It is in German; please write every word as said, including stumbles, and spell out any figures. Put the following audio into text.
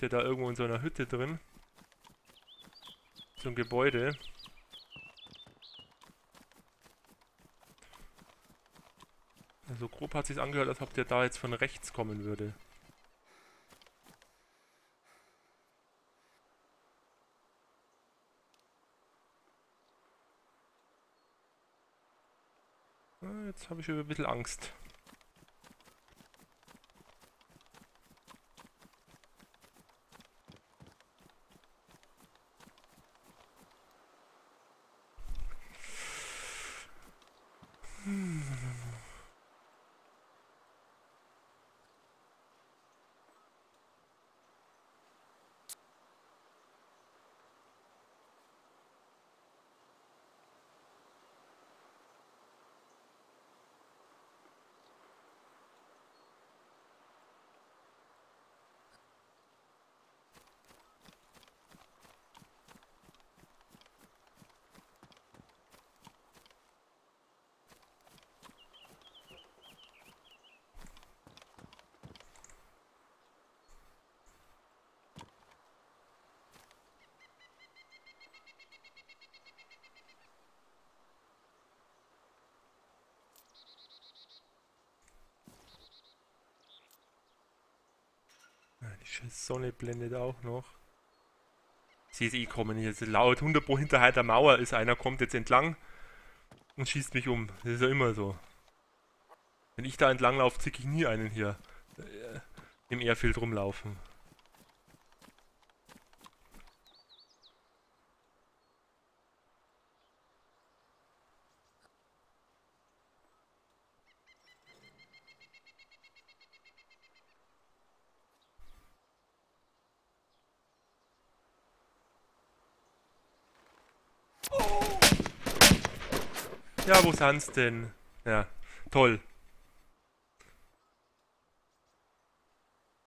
der da irgendwo in so einer Hütte drin. So ein Gebäude. Also grob hat es sich angehört, als ob der da jetzt von rechts kommen würde. Na, jetzt habe ich über ein bisschen Angst. Die scheiß Sonne blendet auch noch. C S I kommen jetzt laut. hundert Prozent hinterhalb der Mauer ist einer, kommt jetzt entlang und schießt mich um. Das ist ja immer so. Wenn ich da entlang laufe, zicke ich nie einen hier äh, im Airfield rumlaufen. Ja, wo ist Hans denn? Ja, toll.